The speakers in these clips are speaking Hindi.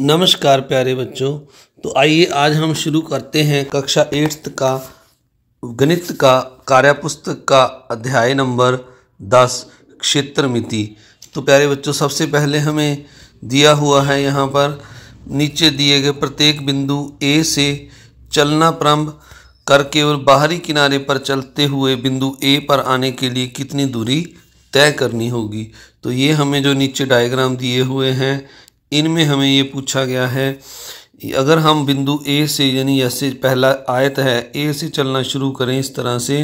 नमस्कार प्यारे बच्चों। तो आइए आज हम शुरू करते हैं कक्षा 8 का गणित का कार्यपुस्तक का अध्याय नंबर 10 क्षेत्रमिति। तो प्यारे बच्चों सबसे पहले हमें दिया हुआ है यहाँ पर नीचे दिए गए प्रत्येक बिंदु ए से चलना प्रारंभ कर केवल बाहरी किनारे पर चलते हुए बिंदु ए पर आने के लिए कितनी दूरी तय करनी होगी। तो ये हमें जो नीचे डायग्राम दिए हुए हैं इनमें हमें ये पूछा गया है अगर हम बिंदु ए से यानी ऐसे पहला आयत है ए से चलना शुरू करें इस तरह से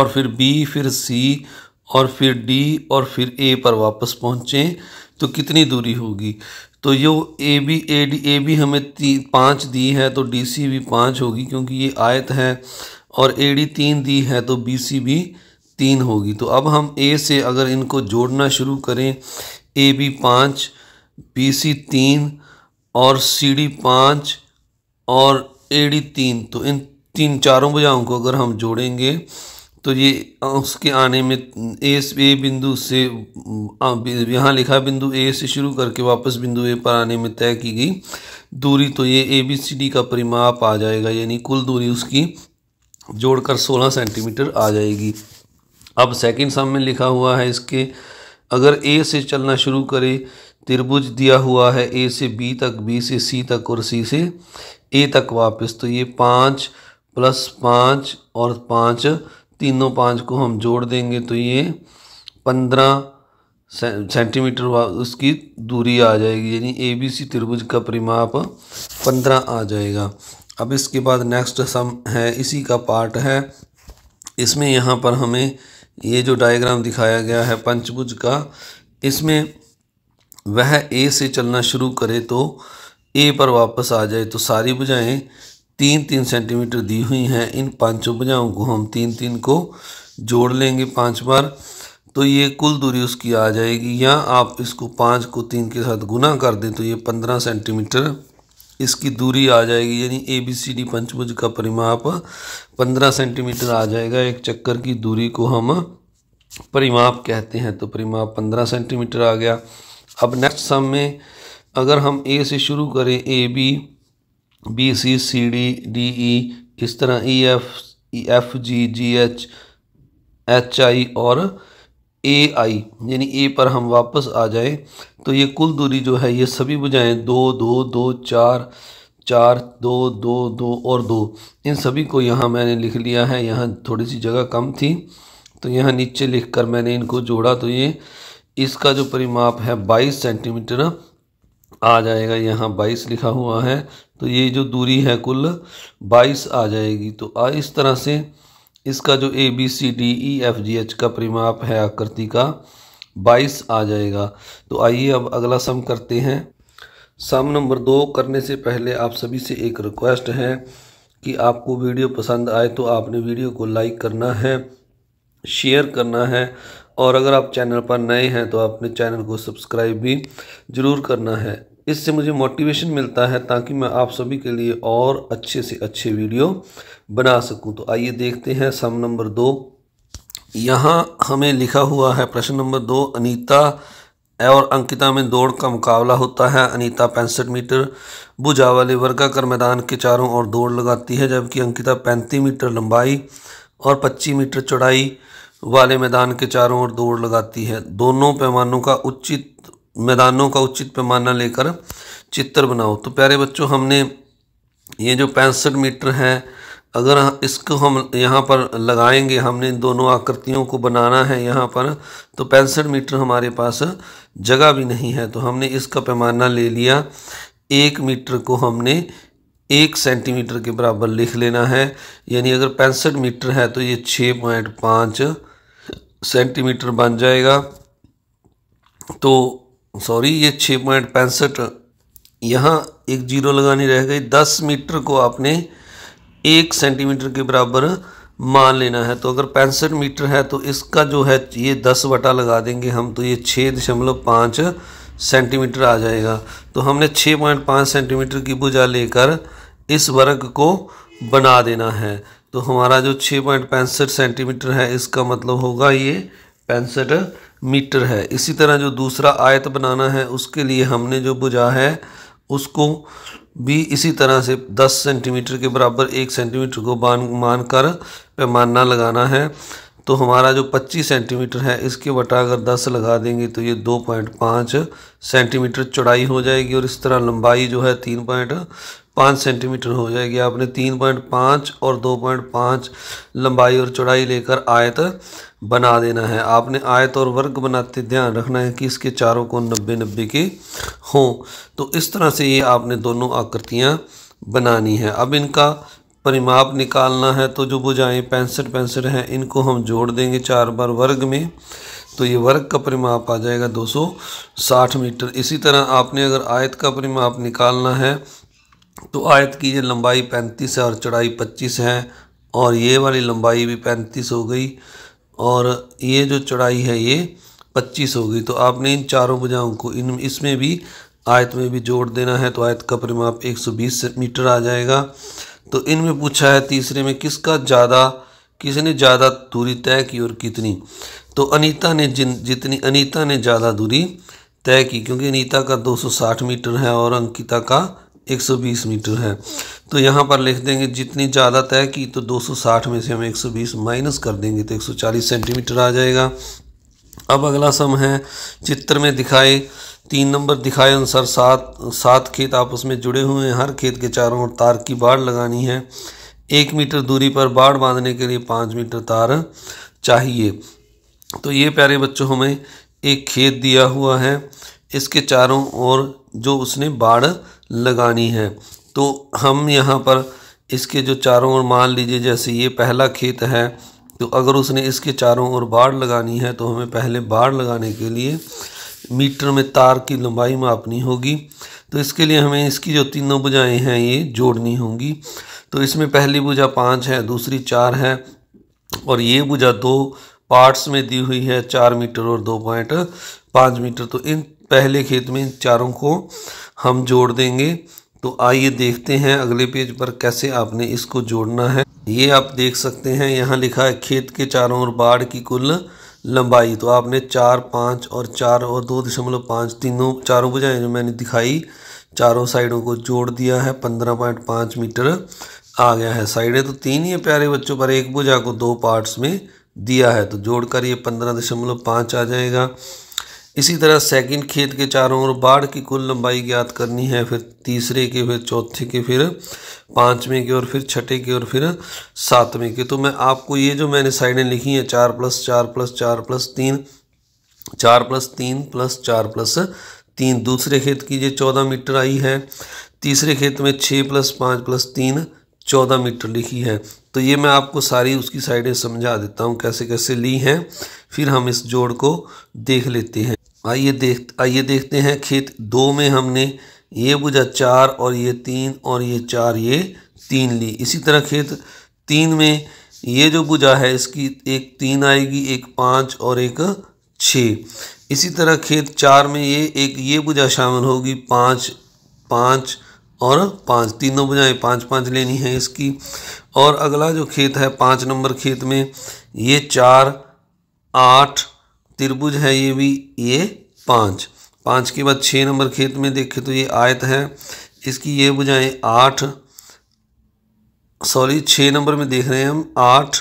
और फिर बी फिर सी और फिर डी और फिर ए पर वापस पहुँचें तो कितनी दूरी होगी। तो यो ए बी हमें 5 दी है तो डी सी भी 5 होगी क्योंकि ये आयत है, और ए डी 3 दी है तो बी सी भी 3 होगी। तो अब हम ए से अगर इनको जोड़ना शुरू करें ए बी 5 BC 3 और CD 5 और AD 3, तो इन चारों भुजाओं को अगर हम जोड़ेंगे तो ये उसके आने में ए बिंदु से यहाँ लिखा बिंदु ए से शुरू करके वापस बिंदु ए पर आने में तय की गई दूरी, तो ये ABCD का परिमाप आ जाएगा यानी कुल दूरी उसकी जोड़कर 16 सेंटीमीटर आ जाएगी। अब सेकंड सम में लिखा हुआ है इसके अगर ए से चलना शुरू करे त्रिभुज दिया हुआ है ए से बी तक, बी से सी तक और सी से ए तक वापस, तो ये 5 + 5 और 5 तीनों 5 को हम जोड़ देंगे तो ये 15 सेंटीमीटर उसकी दूरी आ जाएगी यानी ABC त्रिभुज का परिमाप 15 आ जाएगा। अब इसके बाद नेक्स्ट सम है इसी का पार्ट है, इसमें यहाँ पर हमें ये जो डायग्राम दिखाया गया है पंचभुज का इसमें वह ए से चलना शुरू करे तो ए पर वापस आ जाए तो सारी भुजाएं 3-3 सेंटीमीटर दी हुई हैं, इन 5 भुजाओं को हम 3-3 को जोड़ लेंगे 5 बार तो ये कुल दूरी उसकी आ जाएगी, या आप इसको 5 को 3 के साथ गुना कर दें तो ये 15 सेंटीमीटर इसकी दूरी आ जाएगी यानी ABCD पंचभुज का परिमाप 15 सेंटीमीटर आ जाएगा। एक चक्कर की दूरी को हम परिमाप कहते हैं तो परिमाप 15 सेंटीमीटर आ गया। अब नेक्स्ट सम में अगर हम ए से शुरू करें AB BC CD DE इस तरह EF GG HI और AI यानी A पर हम वापस आ जाए तो ये कुल दूरी जो है ये सभी भुजाएँ 2 2 2 4 4 2 2 2 और 2 इन सभी को यहाँ मैंने लिख लिया है, यहाँ थोड़ी सी जगह कम थी तो यहाँ नीचे लिखकर मैंने इनको जोड़ा तो ये इसका जो परिमाप है 22 सेंटीमीटर आ जाएगा, यहाँ 22 लिखा हुआ है तो ये जो दूरी है कुल 22 आ जाएगी। तो इस तरह से इसका जो ABCDEFGH का परिमाप है आकृति का 22 आ जाएगा। तो आइए अब अगला सम करते हैं। सम नंबर 2 करने से पहले आप सभी से एक रिक्वेस्ट है कि आपको वीडियो पसंद आए तो आपने वीडियो को लाइक करना है, शेयर करना है, और अगर आप चैनल पर नए हैं तो आपने चैनल को सब्सक्राइब भी ज़रूर करना है। इससे मुझे मोटिवेशन मिलता है ताकि मैं आप सभी के लिए और अच्छे से अच्छे वीडियो बना सकूं। तो आइए देखते हैं सम नंबर 2। यहाँ हमें लिखा हुआ है प्रश्न नंबर 2 अनीता और अंकिता में दौड़ का मुकाबला होता है। अनीता 65 मीटर भुजा वाले वर्गाकार मैदान के चारों ओर दौड़ लगाती है जबकि अंकिता 35 मीटर लंबाई और 25 मीटर चौड़ाई वाले मैदान के चारों ओर दौड़ लगाती है। दोनों मैदानों का उचित पैमाना लेकर चित्र बनाओ। तो प्यारे बच्चों हमने ये जो 65 मीटर है अगर इसको हम यहाँ पर लगाएंगे, हमने इन दोनों आकृतियों को बनाना है यहाँ पर, तो 65 मीटर हमारे पास जगह भी नहीं है तो हमने इसका पैमाना ले लिया। 1 मीटर को हमने 1 सेंटीमीटर के बराबर लिख लेना है यानी अगर 65 मीटर है तो ये 6.5 सेंटीमीटर बन जाएगा। तो सॉरी ये 6.65, यहाँ एक जीरो लगानी रह गई। 10 मीटर को आपने 1 सेंटीमीटर के बराबर मान लेना है तो अगर 65 मीटर है तो इसका जो है ये 10 बटा लगा देंगे हम तो ये 6.5 सेंटीमीटर आ जाएगा। तो हमने 6.5 सेंटीमीटर की भुजा लेकर इस वर्ग को बना देना है। तो हमारा जो 6.65 सेंटीमीटर है इसका मतलब होगा ये 65 मीटर है। इसी तरह जो दूसरा आयत बनाना है उसके लिए हमने जो भुजा है उसको भी इसी तरह से 10 सेंटीमीटर के बराबर 1 सेंटीमीटर को मान कर पैमाना लगाना है। तो हमारा जो 25 सेंटीमीटर है इसके बटा अगर 10 लगा देंगे तो ये 2.5 सेंटीमीटर चौड़ाई हो जाएगी और इस तरह लंबाई जो है 3.5 सेंटीमीटर हो जाएगी। आपने 3.5 और 2.5 लंबाई और चौड़ाई लेकर आयत बना देना है। आपने आयत और वर्ग बनाते ध्यान रखना है कि इसके चारों कोण 90-90 के हों। तो इस तरह से ये आपने दोनों आकृतियाँ बनानी है। अब इनका परिमाप निकालना है, तो जो भुजाएँ 65-65 हैं इनको हम जोड़ देंगे 4 बार वर्ग में, तो ये वर्ग का परिमाप आ जाएगा 260 मीटर। इसी तरह आपने अगर आयत का परिमाप निकालना है तो आयत की ये लंबाई 35 है और चौड़ाई 25 है, और ये वाली लंबाई भी 35 हो गई और ये जो चौड़ाई है ये 25 हो गई। तो आपने इन चारों भुजाओं को इसमें भी आयत में भी जोड़ देना है, तो आयत का परिमाप 120 मीटर आ जाएगा। तो इनमें पूछा है तीसरे में किसने ज़्यादा दूरी तय की और कितनी। तो अनीता ने ज़्यादा दूरी तय की, क्योंकि अनीता का 260 मीटर है और अंकिता का 120 मीटर है। तो यहाँ पर लिख देंगे जितनी ज़्यादा तय की, तो 260 में से हम 120 माइनस कर देंगे तो 140 सेंटीमीटर आ जाएगा। अब अगला सम है चित्र में दिखाए 3 नंबर दिखाए अनुसार 7 खेत आपस में जुड़े हुए हैं। हर खेत के चारों ओर तार की बाड़ लगानी है। 1 मीटर दूरी पर बाड़ बांधने के लिए 5 मीटर तार चाहिए। तो ये प्यारे बच्चों हमें एक खेत दिया हुआ है, इसके चारों ओर जो उसने बाड़ लगानी है। तो हम यहाँ पर इसके जो चारों ओर मान लीजिए जैसे ये पहला खेत है, तो अगर उसने इसके चारों ओर बाड़ लगानी है तो हमें पहले बाड़ लगाने के लिए मीटर में तार की लंबाई मापनी होगी। तो इसके लिए हमें इसकी जो तीनों भुजाएं हैं ये जोड़नी होंगी। तो इसमें पहली भुजा 5 है, दूसरी 4 है और ये भुजा 2 पार्ट्स में दी हुई है, 4 मीटर और 2.5 मीटर। तो इन पहले खेत में इन चारों को हम जोड़ देंगे। तो आइए देखते हैं अगले पेज पर कैसे आपने इसको जोड़ना है। ये आप देख सकते हैं, यहाँ लिखा है खेत के चारों ओर बाड़ की कुल लंबाई। तो आपने 4, 5 और 4 और 2.5 तीनों चारों भुजाएं जो मैंने दिखाई चारों साइडों को जोड़ दिया है। 15.5 मीटर आ गया है। साइडें तो 3 ही है प्यारे बच्चों, पर एक भुजा को 2 पार्ट्स में दिया है तो जोड़कर ये 15.5 आ जाएगा। इसी तरह सेकंड खेत के चारों ओर बाड़ की कुल लंबाई ज्ञात करनी है, फिर तीसरे के, फिर चौथे के, फिर 5वें के और फिर 6ठे के और फिर 7वें के। तो मैं आपको ये जो मैंने साइडें लिखी हैं 4 + 4 + 4 + 3, 4 + 3 + 4 + 3 दूसरे खेत की ये 14 मीटर आई है। तीसरे खेत में 6 + 5 + 3 14 मीटर लिखी है। तो ये मैं आपको सारी उसकी साइडें समझा देता हूँ कैसे कैसे ली हैं, फिर हम इस जोड़ को देख लेते हैं। आइए देखते हैं खेत 2 में हमने ये भुजा 4 और ये 3 और ये 4 ये 3 ली। इसी तरह खेत 3 में ये जो भुजा है इसकी एक 3 आएगी, एक 5 और एक 6। इसी तरह खेत 4 में ये भुजा शामिल होगी 5, 5 और 5 तीनों भुजाएं 5, 5 लेनी है इसकी। और अगला जो खेत है 5 नंबर खेत में ये 4, 8 त्रिभुज है, ये भी ये 5, 5 के बाद 6 नंबर खेत में देखें तो ये आयत है, इसकी ये भुजाएं 6 नंबर में देख रहे हैं हम 8,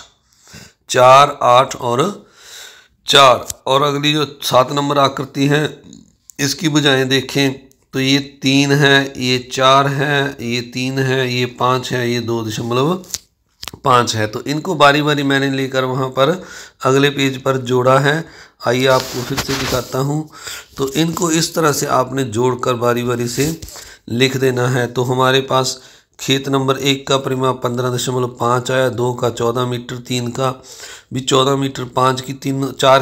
4, 8 और 4। और अगली जो 7 नंबर आकृति है इसकी भुजाएं देखें तो ये 3 है, ये 4 है, ये 3 है, ये 5 है, ये 2.5 है। तो इनको बारी बारी मैंने लेकर वहाँ पर अगले पेज पर जोड़ा है। आइए आपको फिर से दिखाता हूँ। तो इनको इस तरह से आपने जोड़कर बारी बारी से लिख देना है। तो हमारे पास खेत नंबर 1 का परिमाप 15.5 आया, 2 का 14 मीटर, 3 का भी 14 मीटर, 4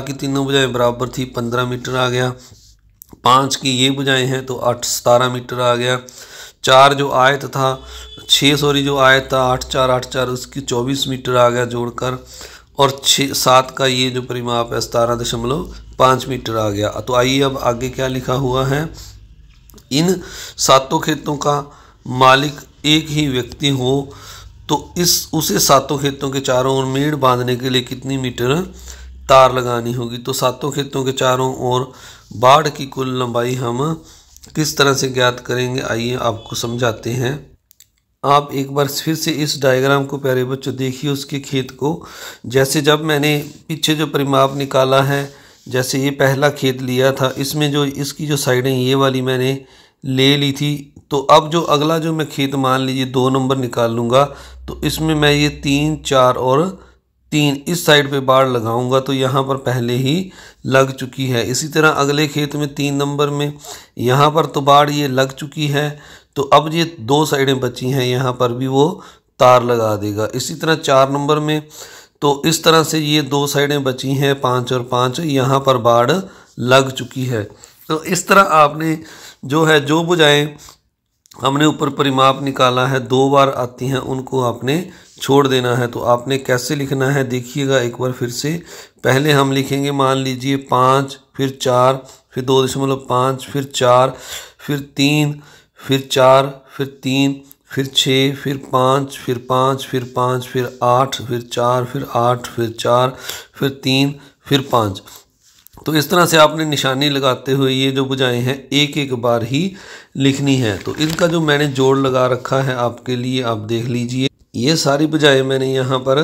की तीनों भुजाएं बराबर थी 15 मीटर आ गया, 5 की ये भुजाएं हैं तो 17 मीटर आ गया, 6 जो आयत था 8, 4, 8, 4 उसकी 24 मीटर आ गया जोड़कर, और 7 का ये जो परिमाप है 17.5 मीटर आ गया। तो आइए अब आगे क्या लिखा हुआ है, इन सातों खेतों का मालिक एक ही व्यक्ति हो तो उसे सातों खेतों के चारों ओर मेड़ बांधने के लिए कितनी मीटर तार लगानी होगी। तो सातों खेतों के चारों ओर बाड़ की कुल लंबाई हम किस तरह से ज्ञात करेंगे, आइए आपको समझाते हैं। आप एक बार फिर से इस डायग्राम को प्यारे बच्चों देखिए उसके खेत को। जैसे जब मैंने पीछे जो परिमाप निकाला है, जैसे ये पहला खेत लिया था, इसमें जो इसकी जो साइडें ये वाली मैंने ले ली थी, तो अब जो अगला जो मैं खेत मान लीजिए 2 नंबर निकाल लूँगा, तो इसमें मैं ये 3, 4 और 3 इस साइड पे बाड़ लगाऊंगा, तो यहाँ पर पहले ही लग चुकी है। इसी तरह अगले खेत में 3 नंबर में यहाँ पर तो बाड़ ये लग चुकी है, तो अब ये 2 साइडें बची हैं, यहाँ पर भी वो तार लगा देगा। इसी तरह 4 नंबर में, तो इस तरह से ये 2 साइडें बची हैं, 5 और 5, यहाँ पर बाड़ लग चुकी है। तो इस तरह आपने जो है जो बुझाएँ हमने ऊपर परिमाप निकाला है 2 बार आती हैं, उनको आपने छोड़ देना है। तो आपने कैसे लिखना है देखिएगा एक बार फिर से। पहले हम लिखेंगे मान लीजिए 5, फिर 4, फिर 2.5, फिर 4, फिर 3, फिर 4, फिर 3, फिर 6, फिर 5, फिर 5, फिर 5, फिर 8, फिर 4, फिर 8, फिर 4, फिर 3, फिर 5। तो इस तरह से आपने निशानी लगाते हुए ये जो बुझाएं हैं एक एक बार ही लिखनी है। तो इनका जो मैंने जोड़ लगा रखा है आपके लिए, आप देख लीजिए ये सारी बुझाएं मैंने यहाँ पर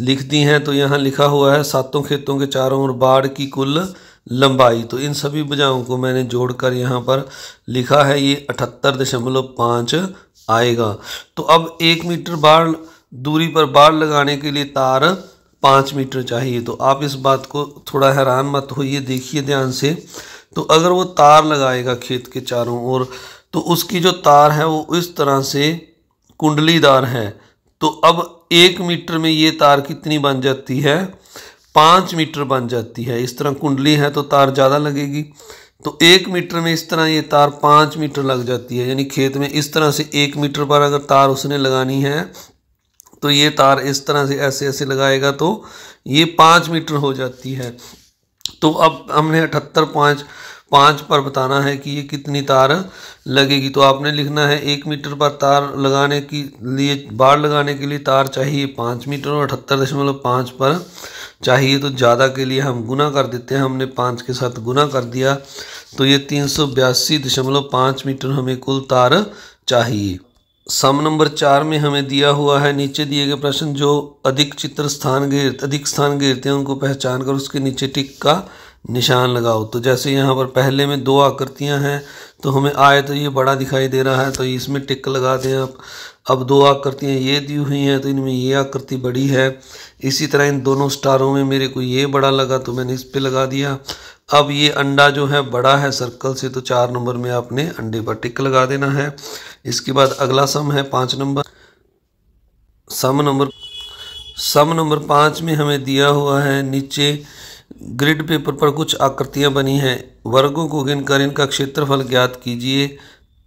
लिख दी हैं। तो यहाँ लिखा हुआ है 7 खेतों के चारों ओर बाड़ की कुल लंबाई। तो इन सभी बुझाओं को मैंने जोड़कर यहाँ पर लिखा है, ये 78.5 आएगा। तो अब 1 मीटर बाड़ दूरी पर बाड़ लगाने के लिए तार 5 मीटर चाहिए। तो आप इस बात को थोड़ा हैरान मत होइए, देखिए ध्यान से। तो अगर वो तार लगाएगा खेत के चारों ओर, तो उसकी जो तार है वो इस तरह से कुंडलीदार है। तो अब 1 मीटर में ये तार कितनी बन जाती है, 5 मीटर बन जाती है। इस तरह कुंडली है तो तार ज़्यादा लगेगी, तो 1 मीटर में इस तरह ये तार 5 मीटर लग जाती है। यानी खेत में इस तरह से 1 मीटर पर अगर तार उसने लगानी है, तो ये तार इस तरह से ऐसे ऐसे लगाएगा, तो ये 5 मीटर हो जाती है। तो अब हमने 78.5 पर बताना है कि ये कितनी तार लगेगी। तो आपने लिखना है 1 मीटर पर तार लगाने के लिए, बाड़ लगाने के लिए तार चाहिए 5 मीटर और 78.5 पर चाहिए। तो ज़्यादा के लिए हम गुना कर देते हैं, हमने 5 के साथ गुना कर दिया, तो ये 382.5 मीटर हमें कुल तार चाहिए। सम नंबर 4 में हमें दिया हुआ है, नीचे दिए गए प्रश्न जो अधिक स्थान घेरते हैं उनको पहचान कर उसके नीचे टिक का निशान लगाओ। तो जैसे यहाँ पर पहले में 2 आकृतियाँ हैं, तो हमें आए तो ये बड़ा दिखाई दे रहा है, तो इसमें टिक लगा दें आप। अब 2 आकृतियाँ ये दी हुई हैं, तो इनमें ये आकृति बड़ी है। इसी तरह इन दोनों स्टारों में मेरे को ये बड़ा लगा, तो मैंने इस पर लगा दिया। अब ये अंडा जो है बड़ा है सर्कल से, तो 4 नंबर में आपने अंडे पर टिक लगा देना है। इसके बाद अगला सम है 5 नंबर। सम नंबर 5 में हमें दिया हुआ है, नीचे ग्रिड पेपर पर कुछ आकृतियां बनी हैं, वर्गों को गिनकर इनका क्षेत्रफल ज्ञात कीजिए।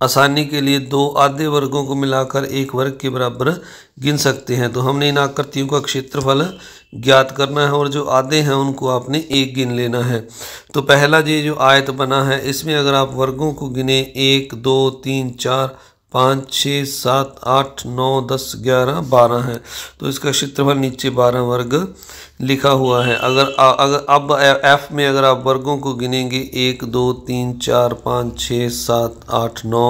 आसानी के लिए 2 आधे वर्गों को मिलाकर 1 वर्ग के बराबर गिन सकते हैं। तो हमने इन आकृतियों का क्षेत्रफल ज्ञात करना है, और जो आधे हैं उनको आपने 1 गिन लेना है। तो पहला ये जो आयत बना है, इसमें अगर आप वर्गों को गिने 1, 2, 3, 4, 5, 6, 7, 8, 9, 10, 11, 12 हैं, तो इसका क्षेत्रफल नीचे 12 वर्ग लिखा हुआ है। अगर अब एफ में अगर आप वर्गों को गिनेंगे 1, 2, 3, 4, 5, 6, 7, 8, 9,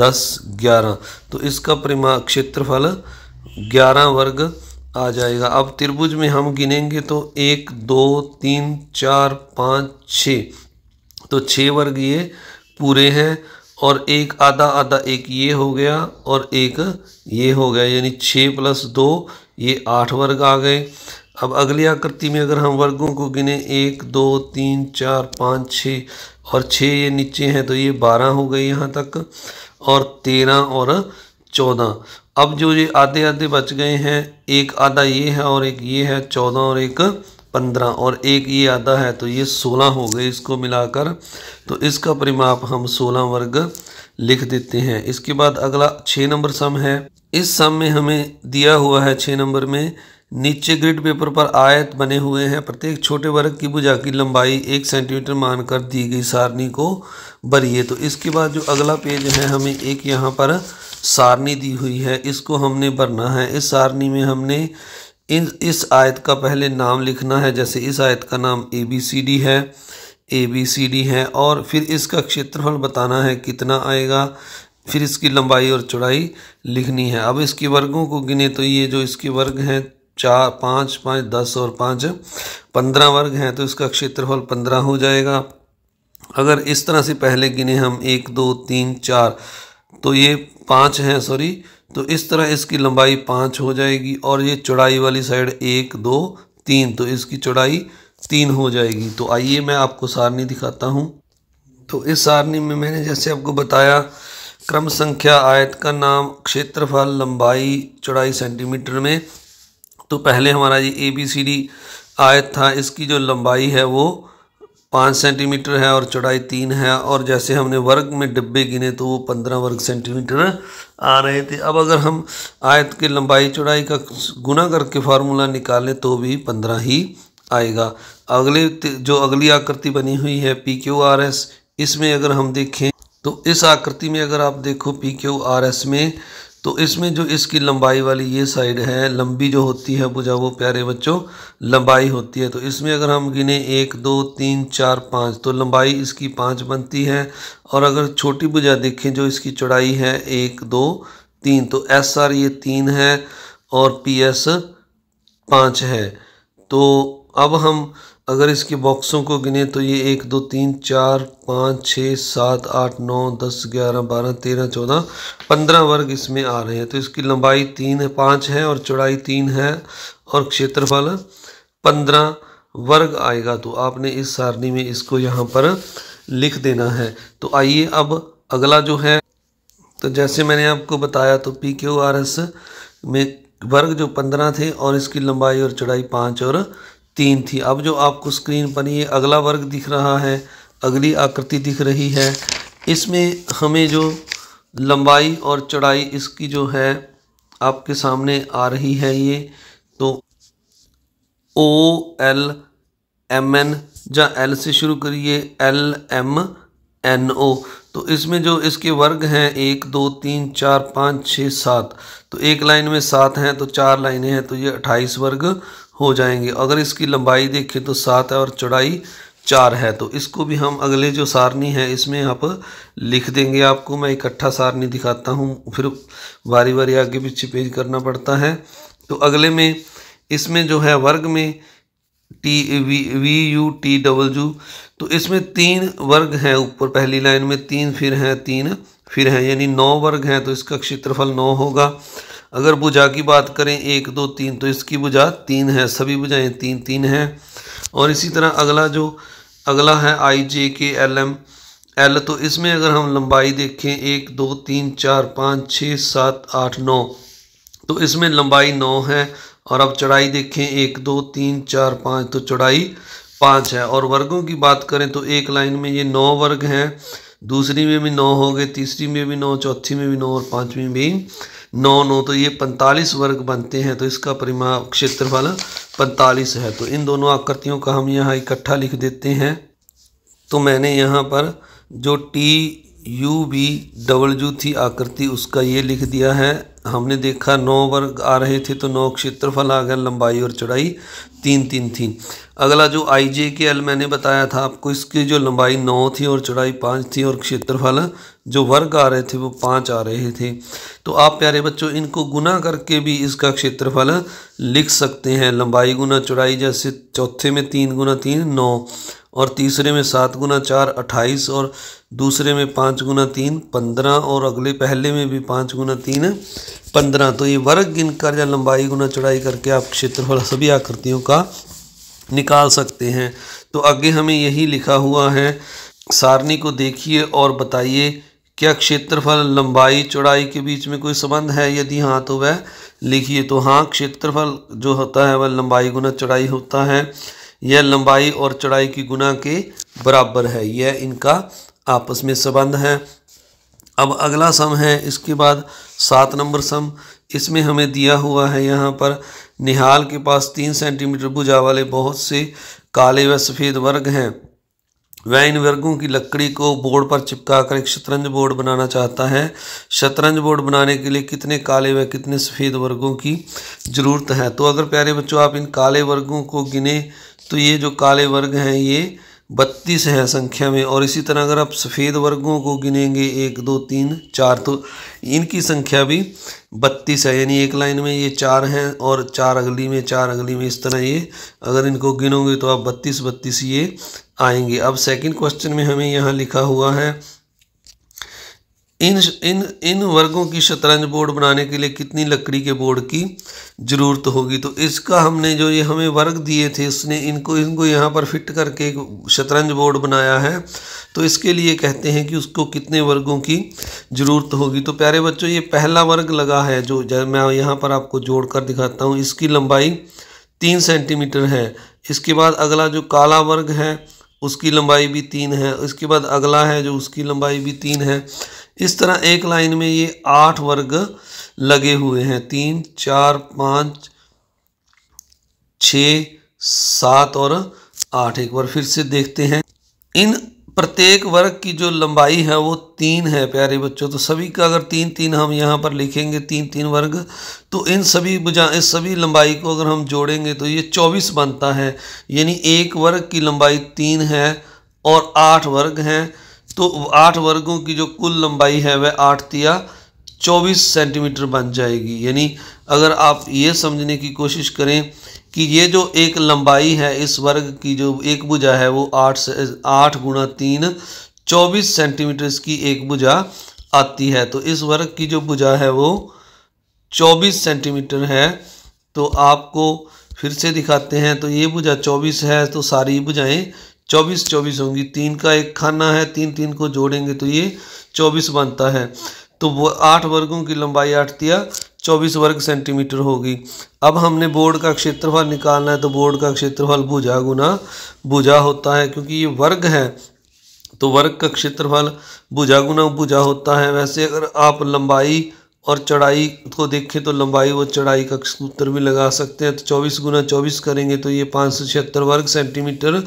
10, 11, तो इसका परिमाण क्षेत्रफल 11 वर्ग आ जाएगा। अब त्रिभुज में हम गिनेंगे तो 1, 2, 3, 4, 5, 6, तो 6 वर्ग ये पूरे हैं, और एक आधा एक ये हो गया और एक ये हो गया, यानी 6 + 2 ये 8 वर्ग आ गए। अब अगली आकृति में अगर हम वर्गों को गिने 1, 2, 3, 4, 5, 6 और 6 ये नीचे हैं, तो ये 12 हो गए यहाँ तक, और 13 और 14। अब जो ये आधे आधे बच गए हैं, एक आधा ये है और एक ये है, 14 और 1 15, और एक ये आधा है, तो ये 16 हो गए इसको मिलाकर। तो इसका परिमाप हम 16 वर्ग लिख देते हैं। इसके बाद अगला 6 नंबर सम है। इस सम में हमें दिया हुआ है 6 नंबर में, नीचे ग्रिड पेपर पर आयत बने हुए हैं, प्रत्येक छोटे वर्ग की भुजा की लंबाई 1 सेंटीमीटर मानकर दी गई सारणी को भरिए। तो इसके बाद जो अगला पेज है, हमें एक यहाँ पर सारणी दी हुई है, इसको हमने भरना है। इस सारणी में हमने इस आयत का पहले नाम लिखना है, जैसे इस आयत का नाम ABCD है। ए बी सी डी है और फिर इसका क्षेत्रफल बताना है कितना आएगा, फिर इसकी लंबाई और चौड़ाई लिखनी है। अब इसके वर्गों को गिने तो ये जो इसके वर्ग हैं 4, 5, 5, 10 और 5, 15 वर्ग हैं, तो इसका क्षेत्रफल 15 हो जाएगा। अगर इस तरह से पहले गिने हम 1, 2, 3, 4 तो ये 5 हैं तो इस तरह इसकी लंबाई 5 हो जाएगी और ये चौड़ाई वाली साइड 1, 2, 3 तो इसकी चौड़ाई 3 हो जाएगी। तो आइए मैं आपको सारणी दिखाता हूँ। तो इस सारणी में मैंने जैसे आपको बताया क्रम संख्या, आयत का नाम, क्षेत्रफल, लंबाई, चौड़ाई सेंटीमीटर में। तो पहले हमारा ये ए बी सी डी आयत था, इसकी जो लंबाई है वो 5 सेंटीमीटर है और चौड़ाई 3 है और जैसे हमने वर्ग में डिब्बे गिने तो वो 15 वर्ग सेंटीमीटर आ रहे थे। अब अगर हम आयत की लंबाई चौड़ाई का गुना करके फार्मूला निकालें तो भी 15 ही आएगा। अगली आकृति बनी हुई है PQRS, इसमें अगर हम देखें तो इस आकृति में अगर आप देखो PQRS में तो इसमें जो इसकी लंबाई वाली ये साइड है, लंबी जो होती है भुजा वो प्यारे बच्चों लंबाई होती है। तो इसमें अगर हम गिने 1, 2, 3, 4, 5 तो लंबाई इसकी 5 बनती है और अगर छोटी भुजा देखें जो इसकी चौड़ाई है 1, 2, 3 तो SR ये 3 है और PS 5 है। तो अब हम अगर इसके बॉक्सों को गिने तो ये 1, 2, 3, 4, 5, 6, 7, 8, 9, 10, 11, 12, 13, 14, 15 वर्ग इसमें आ रहे हैं। तो इसकी लंबाई 5 है और चौड़ाई 3 है और क्षेत्रफल 15 वर्ग आएगा। तो आपने इस सारणी में इसको यहाँ पर लिख देना है। तो आइए अब अगला जो है, तो जैसे मैंने आपको बताया तो PQRS में वर्ग जो 15 थे और इसकी लंबाई और चौड़ाई 5 और 3 थी। अब जो आपको स्क्रीन पर ये अगला वर्ग दिख रहा है, अगली आकृति दिख रही है, इसमें हमें जो लंबाई और चौड़ाई इसकी जो है आपके सामने आ रही है ये। तो O L M N जहाँ L से शुरू करिए L M N O तो इसमें जो इसके वर्ग हैं 1, 2, 3, 4, 5, 6, 7 तो एक लाइन में 7 हैं तो 4 लाइनें हैं तो ये 28 वर्ग हो जाएंगे। अगर इसकी लंबाई देखें तो 7 है और चौड़ाई 4 है तो इसको भी हम अगले जो सारणी है इसमें यहाँ पर लिख देंगे। आपको मैं इकट्ठा सारणी दिखाता हूँ, फिर बारी बारी आगे पीछे पेज करना पड़ता है। तो अगले में इसमें जो है वर्ग में T V U T W तो इसमें 3 वर्ग हैं, ऊपर पहली लाइन में 3 फिर हैं यानी 9 वर्ग हैं तो इसका क्षेत्रफल 9 होगा। अगर भुजा की बात करें 1, 2, 3 तो इसकी भुजा 3 है, सभी भुजाएं 3, 3 हैं। और इसी तरह अगला है I J K L M L तो इसमें अगर हम लंबाई देखें 1, 2, 3, 4, 5, 6, 7, 8, 9 तो इसमें लंबाई 9 है और अब चौड़ाई देखें 1, 2, 3, 4, 5 तो चौड़ाई 5 है। और वर्गों की बात करें तो एक लाइन में ये 9 वर्ग हैं, दूसरी में भी 9 हो गए, तीसरी में भी 9, चौथी में भी 9 और पांचवी में भी 9, 9 तो ये 45 वर्ग बनते हैं। तो इसका परिमाण क्षेत्रफल 45 है। तो इन दोनों आकृतियों का हम यहाँ इकट्ठा लिख देते हैं। तो मैंने यहाँ पर जो T U B W थी आकृति उसका ये लिख दिया है। हमने देखा 9 वर्ग आ रहे थे तो 9 क्षेत्रफल आ गया, लंबाई और चौड़ाई 3, 3 थी। अगला जो I J K L मैंने बताया था आपको, इसकी जो लंबाई 9 थी और चौड़ाई 5 थी और क्षेत्रफल जो वर्ग आ रहे थे वो 5 आ रहे थे। तो आप प्यारे बच्चों इनको गुना करके भी इसका क्षेत्रफल लिख सकते हैं। लंबाई गुना चौड़ाई, जैसे चौथे में 3 गुना 3, 9 और तीसरे में 7 गुना 4, 28 और दूसरे में 5 गुना 3, 15 और अगले पहले में भी 5 गुना 3, 15 तो ये वर्ग गिनकर या लंबाई गुना चौड़ाई करके आप क्षेत्रफल सभी आकृतियों का निकाल सकते हैं। तो आगे हमें यही लिखा हुआ है, सारणी को देखिए और बताइए क्या क्षेत्रफल लंबाई चौड़ाई के बीच में कोई संबंध है, यदि हाँ तो वह लिखिए। तो हाँ, क्षेत्रफल जो होता है वह लंबाई गुना चौड़ाई होता है, यह लंबाई और चौड़ाई की गुना के बराबर है, यह इनका आपस में संबंध है। अब अगला सम है, इसके बाद 7 नंबर सम। इसमें हमें दिया हुआ है यहाँ पर निहाल के पास 3 सेंटीमीटर भुजा वाले बहुत से काले व सफ़ेद वर्ग हैं, वह इन वर्गों की लकड़ी को बोर्ड पर चिपकाकर एक शतरंज बोर्ड बनाना चाहता है। शतरंज बोर्ड बनाने के लिए कितने काले व कितने सफ़ेद वर्गों की ज़रूरत है। तो अगर प्यारे बच्चों आप इन काले वर्गों को गिने तो ये जो काले वर्ग हैं ये 32 है संख्या में। और इसी तरह अगर आप सफ़ेद वर्गों को गिनेंगे 1 2 3 4 तो इनकी संख्या भी 32 है, यानी एक लाइन में ये 4 हैं और 4 अगली में, 4 अगली में, इस तरह ये अगर इनको गिनोगे तो आप 32 32 ये आएंगे। अब सेकंड क्वेश्चन में हमें यहाँ लिखा हुआ है इन वर्गों की शतरंज बोर्ड बनाने के लिए कितनी लकड़ी के बोर्ड की ज़रूरत होगी। तो इसका हमने जो ये हमें वर्ग दिए थे उसने इनको यहाँ पर फिट करके एक शतरंज बोर्ड बनाया है। तो इसके लिए कहते हैं कि उसको कितने वर्गों की ज़रूरत होगी। तो प्यारे बच्चों ये पहला वर्ग लगा है जो मैं यहाँ पर आपको जोड़ कर दिखाता हूँ, इसकी लंबाई 3 सेंटीमीटर है। इसके बाद अगला जो काला वर्ग है उसकी लंबाई भी 3 है, इसके बाद अगला है जो उसकी लंबाई भी 3 है। इस तरह एक लाइन में ये 8 वर्ग लगे हुए हैं, 3 4 5 6 7 और 8। एक बार फिर से देखते हैं, इन प्रत्येक वर्ग की जो लंबाई है वो 3 है प्यारे बच्चों। तो सभी का अगर 3 3 हम यहाँ पर लिखेंगे 3 3 वर्ग, तो इन सभी सभी लंबाई को अगर हम जोड़ेंगे तो ये 24 बनता है, यानी एक वर्ग की लंबाई 3 है और 8 वर्ग हैं। तो 8 वर्गों की जो कुल लंबाई है वह 8 या 24 सेंटीमीटर बन जाएगी। यानी अगर आप ये समझने की कोशिश करें कि ये जो एक लंबाई है इस वर्ग की जो एक भुजा है वो 8 गुणा 3 24 सेंटीमीटर इसकी एक भुजा आती है। तो इस वर्ग की जो भुजा है वो 24 सेंटीमीटर है। तो आपको फिर से दिखाते हैं, तो ये भुजा 24 है तो सारी भुजाएँ 24 24 होंगी। 3 का एक खाना है, 3 3 को जोड़ेंगे तो ये 24 बनता है। तो वो 8 वर्गों की लंबाई 8 या 24 वर्ग सेंटीमीटर होगी। अब हमने बोर्ड का क्षेत्रफल निकालना है, तो बोर्ड का क्षेत्रफल भुजा गुना भुजा होता है, क्योंकि ये वर्ग है तो वर्ग का क्षेत्रफल भुजा गुना भुजा होता है। वैसे अगर आप लंबाई और चौड़ाई को देखें तो लंबाई और चौड़ाई का सूत्र भी लगा सकते हैं। तो 24 गुना 24 करेंगे तो ये 576 वर्ग सेंटीमीटर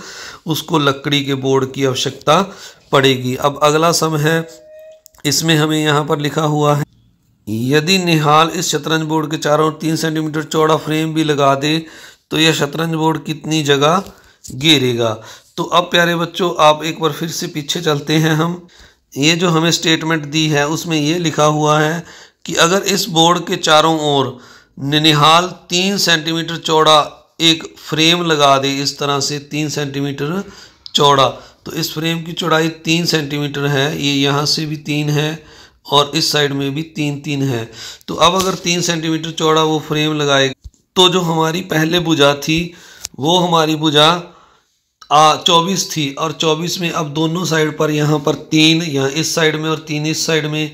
उसको लकड़ी के बोर्ड की आवश्यकता पड़ेगी। अब अगला सम है, इसमें हमें यहाँ पर लिखा हुआ है यदि निहाल इस शतरंज बोर्ड के चारों ओर 3 सेंटीमीटर चौड़ा फ्रेम भी लगा दे तो यह शतरंज बोर्ड कितनी जगह घेरेगा। तो अब प्यारे बच्चों आप एक बार फिर से पीछे चलते हैं, हम ये जो हमें स्टेटमेंट दी है उसमें ये लिखा हुआ है कि अगर इस बोर्ड के चारों ओर निहाल 3 सेंटीमीटर चौड़ा एक फ्रेम लगा दे, इस तरह से 3 सेंटीमीटर चौड़ा, तो इस फ्रेम की चौड़ाई 3 सेंटीमीटर है, ये यहाँ से भी 3 है और इस साइड में भी 3 3 है। तो अब अगर 3 सेंटीमीटर चौड़ा वो फ्रेम लगाएगा तो जो हमारी पहले भुजा थी वो हमारी भुजा 24 थी, और 24 में अब दोनों साइड पर यहाँ पर 3 यहाँ इस साइड में और 3 इस साइड में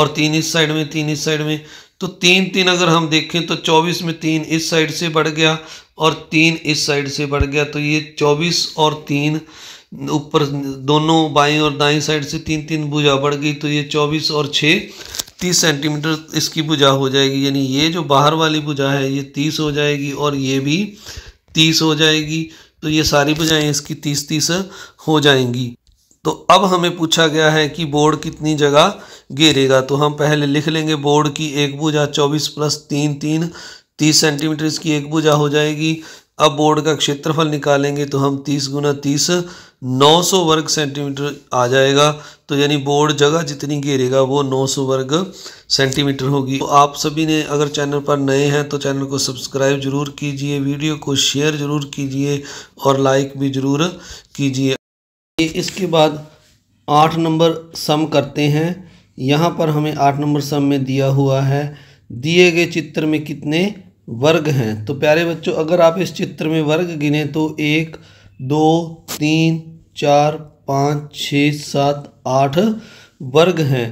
और 3 इस साइड में 3 इस साइड में। तो 3 3 अगर हम देखें तो 24 में 3 इस साइड से बढ़ गया और 3 इस साइड से बढ़ गया। तो ये 24 और 3 ऊपर दोनों बाईं और दाईं साइड से 3 3 भुजा बढ़ गई। तो ये 24 और 6 30 सेंटीमीटर इसकी भुजा हो जाएगी, यानी ये जो बाहर वाली भुजा है ये 30 हो जाएगी और ये भी 30 हो जाएगी। तो ये सारी भुजाएँ इसकी 30 30 हो जाएंगी। तो अब हमें पूछा गया है कि बोर्ड कितनी जगह घेरेगा। तो हम पहले लिख लेंगे बोर्ड की एक भुजा 24 प्लस 3 3 30 सेंटीमीटर की एक भुजा हो जाएगी। अब बोर्ड का क्षेत्रफल निकालेंगे तो हम 30 गुना 30 900 वर्ग सेंटीमीटर आ जाएगा। तो यानी बोर्ड जगह जितनी घेरेगा वो 900 वर्ग सेंटीमीटर होगी। तो आप सभी ने अगर चैनल पर नए हैं तो चैनल को सब्सक्राइब ज़रूर कीजिए, वीडियो को शेयर ज़रूर कीजिए और लाइक भी ज़रूर कीजिए। इसके बाद 8 नंबर सम करते हैं। यहाँ पर हमें 8 नंबर सम में दिया हुआ है दिए गए चित्र में कितने वर्ग हैं। तो प्यारे बच्चों अगर आप इस चित्र में वर्ग गिने तो 1 2 3 4 5 6 7 8 वर्ग हैं।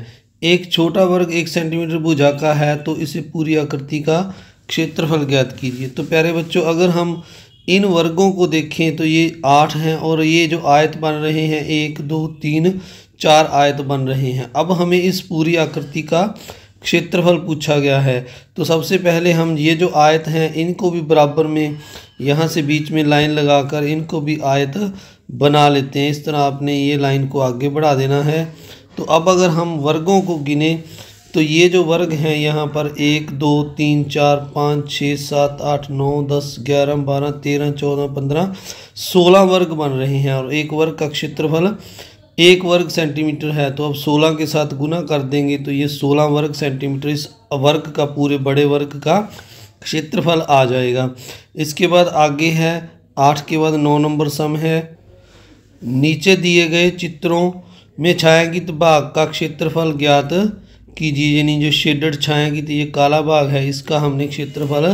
एक छोटा वर्ग 1 सेंटीमीटर भुजा का है, तो इसे पूरी आकृति का क्षेत्रफल ज्ञात कीजिए। तो प्यारे बच्चों अगर हम इन वर्गों को देखें तो ये 8 हैं और ये जो आयत बन रहे हैं 1 2 3 4 आयत बन रहे हैं। अब हमें इस पूरी आकृति का क्षेत्रफल पूछा गया है। तो सबसे पहले हम ये जो आयत हैं इनको भी बराबर में यहाँ से बीच में लाइन लगाकर इनको भी आयत बना लेते हैं। इस तरह आपने ये लाइन को आगे बढ़ा देना है। तो अब अगर हम वर्गों को गिने तो ये जो वर्ग हैं यहाँ पर 1 2 3 4 5 6 7 8 9 10 11 12 13 14 15 16 वर्ग बन रहे हैं और एक वर्ग का क्षेत्रफल 1 वर्ग सेंटीमीटर है। तो अब 16 के साथ गुना कर देंगे तो ये 16 वर्ग सेंटीमीटर इस वर्ग का पूरे बड़े वर्ग का क्षेत्रफल आ जाएगा। इसके बाद आगे है 8 के बाद 9 नंबर सम है। नीचे दिए गए चित्रों में छायांकित भाग का क्षेत्रफल ज्ञात कीजिए, यानी जो शेडेड छायांकित ये काला भाग है इसका हमने क्षेत्रफल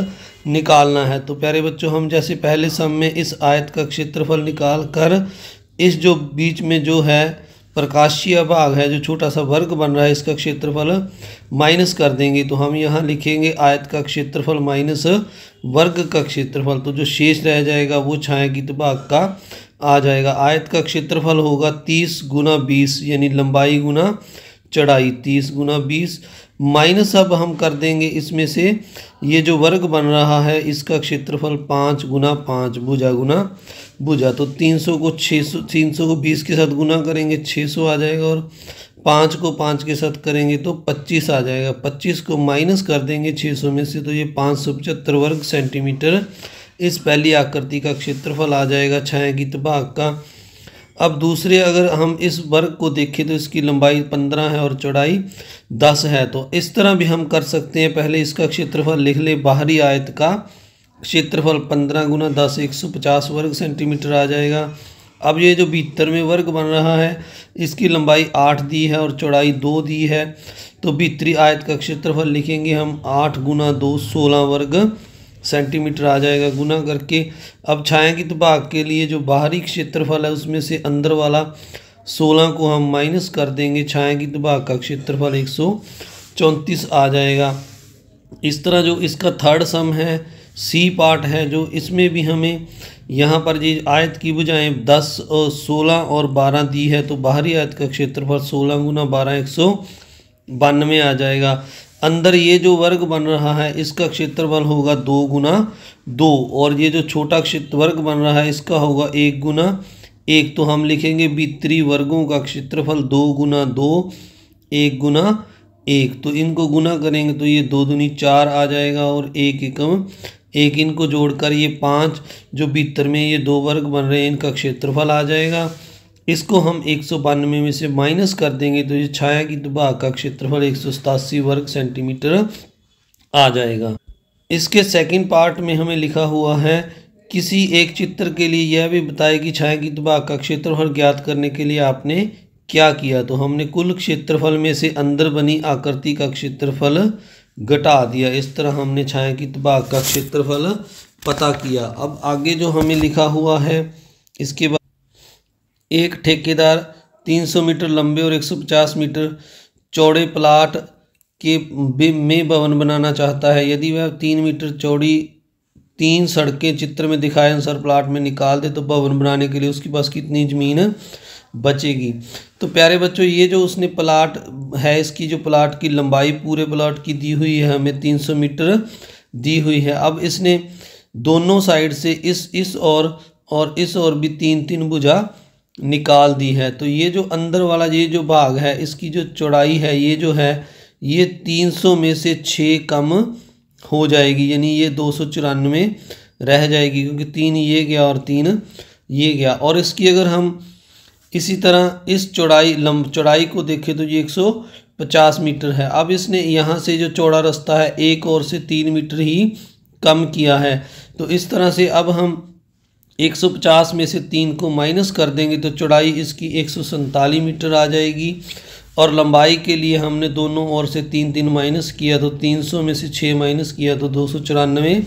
निकालना है। तो प्यारे बच्चों, हम जैसे पहले सम में इस आयत का क्षेत्रफल निकाल कर इस जो बीच में जो है प्रकाशीय भाग है जो छोटा सा वर्ग बन रहा है इसका क्षेत्रफल माइनस कर देंगे। तो हम यहाँ लिखेंगे आयत का क्षेत्रफल माइनस वर्ग का क्षेत्रफल, तो जो शेष रह जाएगा वो छायांकित भाग का आ जाएगा। आयत का क्षेत्रफल होगा 30 गुना 20, यानी लंबाई गुना चढ़ाई 30 गुना 20 माइनस। अब हम कर देंगे इसमें से ये जो वर्ग बन रहा है इसका क्षेत्रफल 5 गुना 5 भुजा गुना भुजा। तो 300 को 20 के साथ गुना करेंगे 600 आ जाएगा और 5 को 5 के साथ करेंगे तो 25 आ जाएगा। 25 को माइनस कर देंगे 600 में से तो ये 575 वर्ग सेंटीमीटर इस पहली आकृति का क्षेत्रफल आ जाएगा छायांकित भाग का। अब दूसरे अगर हम इस वर्ग को देखें तो इसकी लंबाई 15 है और चौड़ाई 10 है। तो इस तरह भी हम कर सकते हैं, पहले इसका क्षेत्रफल लिख ले। बाहरी आयत का क्षेत्रफल 15 गुना 10 150 वर्ग सेंटीमीटर आ जाएगा। अब ये जो 72वें वर्ग बन रहा है इसकी लंबाई 8 दी है और चौड़ाई 2 दी है। तो 72वीं आयत का क्षेत्रफल लिखेंगे हम 8 गुना 2 16 वर्ग सेंटीमीटर आ जाएगा गुना करके। अब छायांकित भाग के लिए जो बाहरी क्षेत्रफल है उसमें से अंदर वाला 16 को हम माइनस कर देंगे, छायांकित भाग का क्षेत्रफल 134 आ जाएगा। इस तरह जो इसका थर्ड सम है सी पार्ट है जो इसमें भी हमें यहाँ पर जी आयत की बुझाएँ 10 और 16 और 12 दी है। तो बाहरी आयत का क्षेत्रफल 16 गुना 12 192 आ जाएगा। अंदर ये जो वर्ग बन रहा है इसका क्षेत्रफल होगा 2 गुना 2 और ये जो छोटा क्षेत्र वर्ग बन रहा है इसका होगा 1 गुना 1। तो हम लिखेंगे 72 वर्गों का क्षेत्रफल 2 गुना 2 1 गुना 1। तो इनको गुना करेंगे तो ये 2 दूनी 4 आ जाएगा और 1 एकम 1 इनको जोड़कर ये 5 जो 72 में ये 2 वर्ग बन रहे हैं इनका क्षेत्रफल आ जाएगा। इसको हम 192 में से माइनस कर देंगे तो ये छायांकित भाग का क्षेत्रफल 187 वर्ग सेंटीमीटर आ जाएगा। इसके सेकंड पार्ट में हमें लिखा हुआ है किसी एक चित्र के लिए यह भी बताएं कि छायांकित भाग का क्षेत्रफल ज्ञात करने के लिए आपने क्या किया। तो हमने कुल क्षेत्रफल में से अंदर बनी आकृति का क्षेत्रफल घटा दिया। इस तरह हमने छायांकित भाग का क्षेत्रफल पता किया। अब आगे जो हमें लिखा हुआ है इसके बाद एक ठेकेदार 300 मीटर लंबे और 150 मीटर चौड़े प्लाट के में भवन बनाना चाहता है। यदि वह 3 मीटर चौड़ी 3 सड़कें चित्र में दिखाए अनुसार प्लाट में निकाल दे तो भवन बनाने के लिए उसके पास कितनी ज़मीन बचेगी। तो प्यारे बच्चों, ये जो उसने प्लाट है इसकी जो प्लाट की लंबाई पूरे प्लाट की दी हुई है हमें 300 मीटर दी हुई है। अब इसने दोनों साइड से इस और भी 3-3 भुजा निकाल दी है। तो ये जो अंदर वाला ये जो भाग है इसकी जो चौड़ाई है ये जो है ये 300 में से 6 कम हो जाएगी, यानी ये 294 रह जाएगी क्योंकि 3 ये गया और 3 ये गया। और इसकी अगर हम इसी तरह इस चौड़ाई को देखें तो ये 150 मीटर है। अब इसने यहाँ से जो चौड़ा रास्ता है 1 और से 3 मीटर ही कम किया है। तो इस तरह से अब हम 150 में से 3 को माइनस कर देंगे तो चौड़ाई इसकी 147 मीटर आ जाएगी। और लंबाई के लिए हमने दोनों ओर से 3-3 माइनस किया तो 300 में से 6 माइनस किया तो 294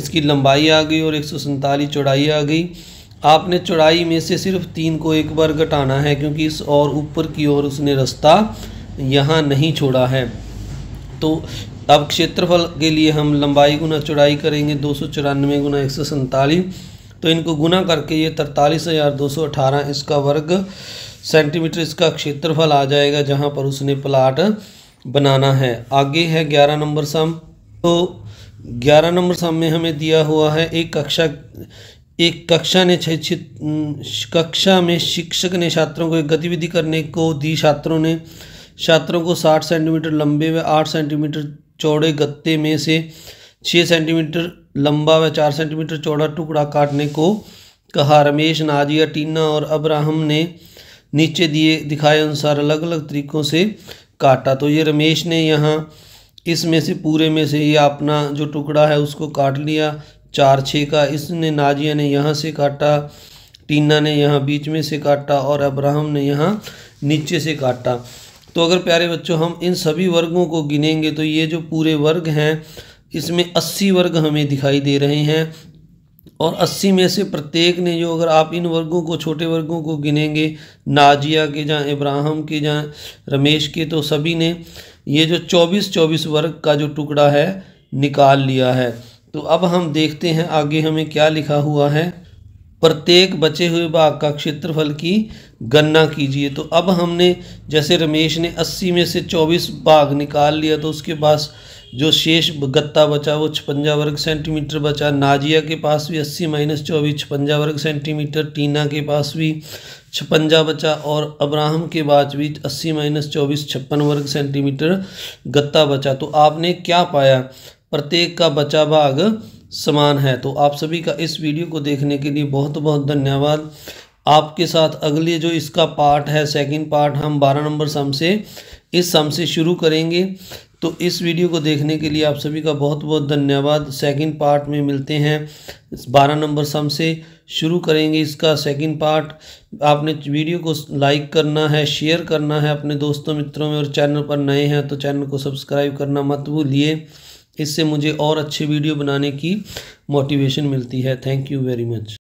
इसकी लंबाई आ गई और 147 चौड़ाई आ गई। आपने चौड़ाई में से सिर्फ 3 को एक बार घटाना है क्योंकि इस और ऊपर की ओर उसने रास्ता यहाँ नहीं छोड़ा है। तो अब क्षेत्रफल के लिए हम लंबाई गुना चौड़ाई करेंगे 294 गुना 147, तो इनको गुना करके ये 43,218 इसका वर्ग सेंटीमीटर इसका क्षेत्रफल आ जाएगा जहाँ पर उसने प्लाट बनाना है। आगे है 11 नंबर सम। तो 11 नंबर सम में हमें दिया हुआ है एक कक्षा में शिक्षक ने छात्रों को एक गतिविधि करने को दी। छात्रों ने छात्रों को 60 सेंटीमीटर लंबे व 8 सेंटीमीटर चौड़े गत्ते में से 6 सेंटीमीटर लंबा व 4 सेंटीमीटर चौड़ा टुकड़ा काटने को कहा। रमेश, नाजिया, टीना और अब्राहम ने नीचे दिए दिखाए अनुसार अलग अलग तरीकों से काटा। तो ये रमेश ने यहाँ इसमें से पूरे में से ये अपना जो टुकड़ा है उसको काट लिया 4/6 का। इसने नाजिया ने यहाँ से काटा, टीना ने यहाँ बीच में से काटा और अब्राहम ने यहाँ नीचे से काटा। तो अगर प्यारे बच्चों हम इन सभी वर्गों को गिनेंगे तो ये जो पूरे वर्ग हैं इसमें 80 वर्ग हमें दिखाई दे रहे हैं और 80 में से प्रत्येक ने जो अगर आप इन वर्गों को छोटे वर्गों को गिनेंगे नाजिया के जहाँ इब्राहिम के जहाँ रमेश के तो सभी ने ये जो 24-24 वर्ग का जो टुकड़ा है निकाल लिया है। तो अब हम देखते हैं आगे हमें क्या लिखा हुआ है। प्रत्येक बचे हुए भाग का क्षेत्रफल की गणना कीजिए। तो अब हमने जैसे रमेश ने 80 में से 24 भाग निकाल लिया तो उसके पास जो शेष गत्ता बचा वो 56 वर्ग सेंटीमीटर बचा। नाजिया के पास भी 80 - 24 56 वर्ग सेंटीमीटर, टीना के पास भी 56 बचा और अब्राहम के पास भी 80 - 24 56 वर्ग सेंटीमीटर गत्ता बचा। तो आपने क्या पाया, प्रत्येक का बचा भाग समान है। तो आप सभी का इस वीडियो को देखने के लिए बहुत बहुत धन्यवाद। आपके साथ अगले जो इसका पार्ट है सेकंड पार्ट हम 12 नंबर सम से इस सम से शुरू करेंगे। तो इस वीडियो को देखने के लिए आप सभी का बहुत बहुत धन्यवाद। सेकंड पार्ट में मिलते हैं, इस 12 नंबर सम से शुरू करेंगे इसका सेकंड पार्ट। आपने वीडियो को लाइक करना है, शेयर करना है अपने दोस्तों मित्रों में और चैनल पर नए हैं तो चैनल को सब्सक्राइब करना मत भूलिए। इससे मुझे और अच्छे वीडियो बनाने की मोटिवेशन मिलती है। Thank you very much.